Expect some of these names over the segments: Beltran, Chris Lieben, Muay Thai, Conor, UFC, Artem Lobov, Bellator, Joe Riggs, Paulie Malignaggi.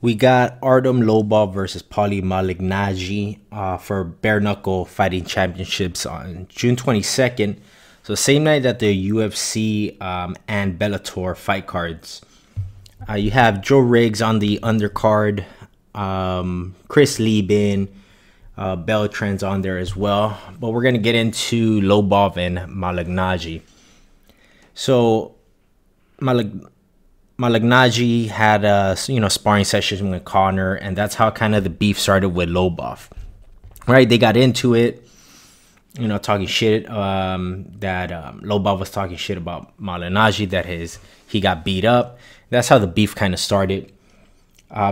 We got Artem Lobov versus Paulie Malignaggi for Bare Knuckle Fighting Championships on June 22nd. So same night that the UFC and Bellator fight cards. You have Joe Riggs on the undercard. Chris Lieben, Beltran's on there as well. But we're going to get into Lobov and Malignaggi. So Malignaggi had a sparring sessions with Conor, and that's how kind of the beef started with Lobov, right? They got into it, talking shit. Lobov was talking shit about Malignaggi that he got beat up. That's how the beef kind of started.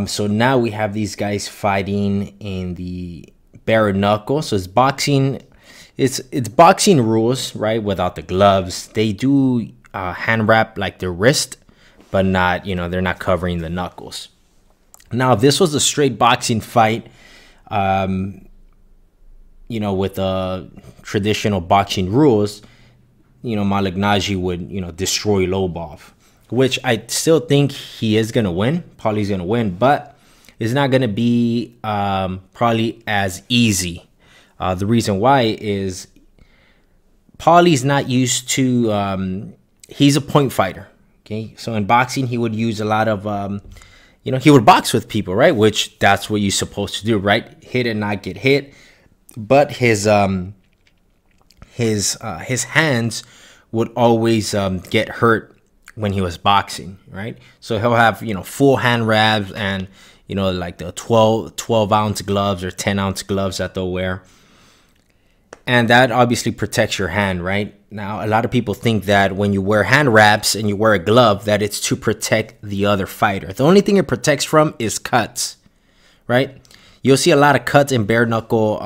So now we have these guys fighting in the bare knuckle. So it's boxing, it's boxing rules, right? Without the gloves, they do hand wrap like the wrist. But not, they're not covering the knuckles. Now, if this was a straight boxing fight, with traditional boxing rules, Malignaggi would, destroy Lobov, which I still think he is going to win. Paulie's going to win, but it's not going to be probably as easy. The reason why is Paulie's not used to, he's a point fighter. Okay, so in boxing, he would use a lot of, he would box with people, right? Which that's what you're supposed to do, right? Hit and not get hit. But his hands would always get hurt when he was boxing, right? So he'll have, full hand wraps and, like the 12-ounce gloves or 10-ounce gloves that they'll wear. And that obviously protects your hand, right? Now, a lot of people think that when you wear hand wraps and you wear a glove, that it's to protect the other fighter. The only thing it protects from is cuts, right? You'll see a lot of cuts in bare knuckle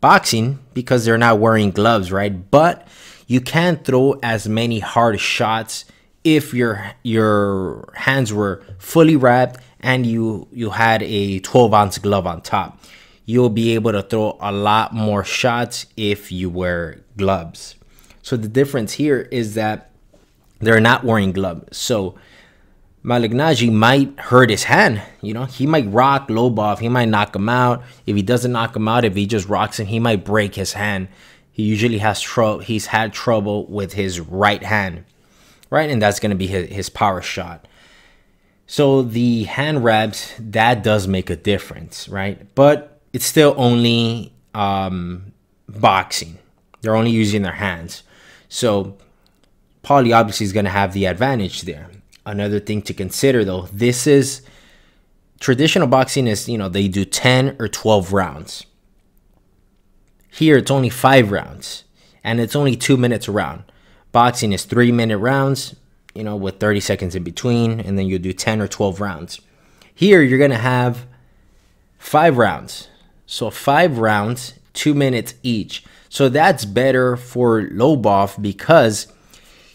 boxing because they're not wearing gloves, right? But you can throw as many hard shots if your hands were fully wrapped and you had a 12-ounce glove on top. You'll be able to throw a lot more shots if you wear gloves. So the difference here is that they're not wearing gloves. So Malignaggi might hurt his hand. He might rock Lobov. He might knock him out. If he doesn't knock him out, if he just rocks him, he might break his hand. He usually has trouble. He's had trouble with his right hand, right? And that's going to be his power shot. So the hand wraps, that does make a difference, right? But it's still only boxing. They're only using their hands. So Paulie obviously is going to have the advantage there. Another thing to consider, though, this is traditional boxing is, they do 10 or 12 rounds. Here, it's only 5 rounds, and it's only 2 minutes a round. Boxing is 3-minute rounds, with 30 seconds in between, and then you do 10 or 12 rounds. Here, you're going to have 5 rounds. So 5 rounds, 2 minutes each. So that's better for Lobov because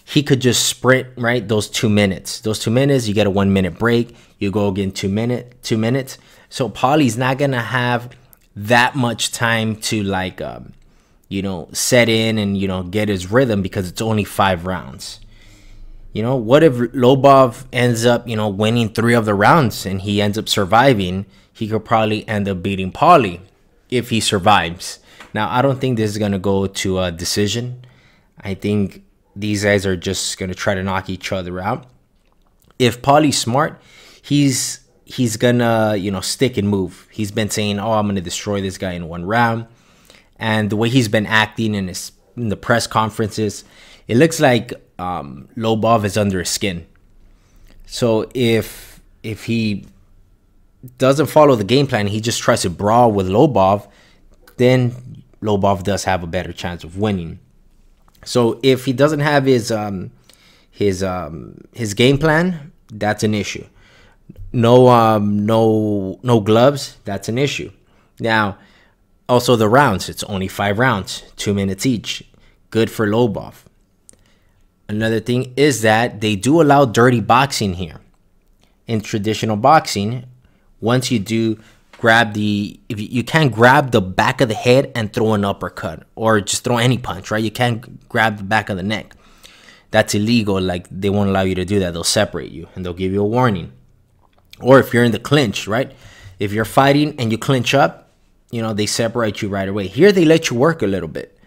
he could just sprint, right? Those 2 minutes. Those 2 minutes, you get a 1-minute break. You go again 2 minutes. So Paulie's not going to have that much time to like, set in and, get his rhythm because it's only 5 rounds. What if Lobov ends up, winning 3 of the rounds and he ends up surviving? He could probably end up beating Paulie if he survives. Now, I don't think this is going to go to a decision. I think these guys are just going to try to knock each other out. If Paulie's smart, he's going to, stick and move. He's been saying, oh, I'm going to destroy this guy in 1 round. And the way he's been acting in the press conferences, it looks like Lobov is under his skin. So if he doesn't follow the game plan, he just tries to brawl with Lobov, then Lobov does have a better chance of winning. So if he doesn't have his game plan, that's an issue. No gloves, that's an issue. Now, also the rounds, it's only 5 rounds, 2 minutes each. Good for Lobov. Another thing is that they do allow dirty boxing here. in traditional boxing, once you do grab the, if you can't grab the back of the head and throw an uppercut or just throw any punch, right? You can't grab the back of the neck. That's illegal. Like, they won't allow you to do that. They'll separate you and they'll give you a warning. Or if you're in the clinch, right? If you're fighting and you clinch up, you know, they separate you right away. Here they let you work a little bit.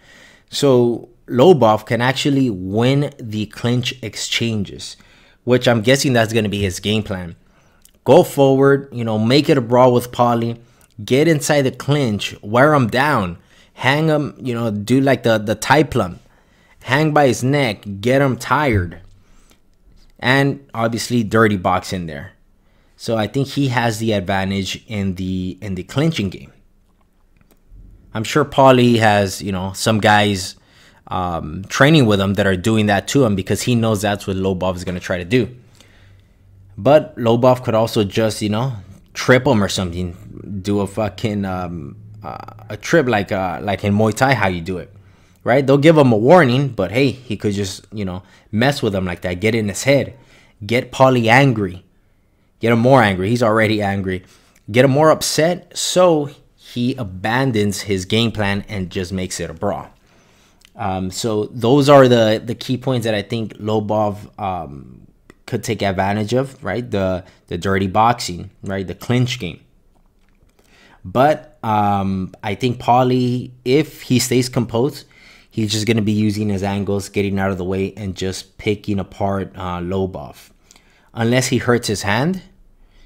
So Lobov can actually win the clinch exchanges, which I'm guessing that's going to be his game plan. Go forward, you know, make it a brawl with Paulie, get inside the clinch, wear him down, hang him, you know, do like the tie plum, hang by his neck, get him tired, and obviously dirty box in there. So I think he has the advantage in the clinching game. I'm sure Paulie has, you know, some guys training with him that are doing that to him because he knows that's what Lobov is going to try to do. But Lobov could also just, you know, trip him or something. Do a fucking a trip like in Muay Thai, how you do it, right? They'll give him a warning, but hey, he could just, you know, mess with him like that. Get in his head. Get Paulie angry. Get him more angry. He's already angry. Get him more upset, so he abandons his game plan and just makes it a brawl. So those are the key points that I think Lobov could take advantage of, right? The dirty boxing, right? The clinch game. But I think Paulie, if he stays composed, he's just going to be using his angles, getting out of the way, and just picking apart Lobov. Unless he hurts his hand.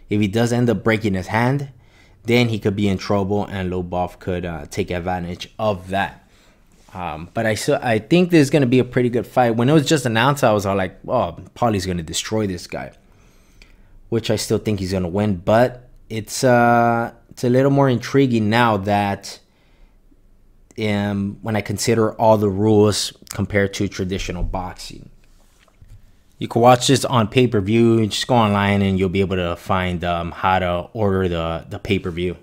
If he does end up breaking his hand, then he could be in trouble, and Lobov could take advantage of that. But I think there's going to be a pretty good fight. When it was just announced, I was all like, oh, Paulie's going to destroy this guy. Which I still think he's going to win. But it's a little more intriguing now that when I consider all the rules compared to traditional boxing. You can watch this on pay-per-view. Just go online and you'll be able to find how to order the pay-per-view.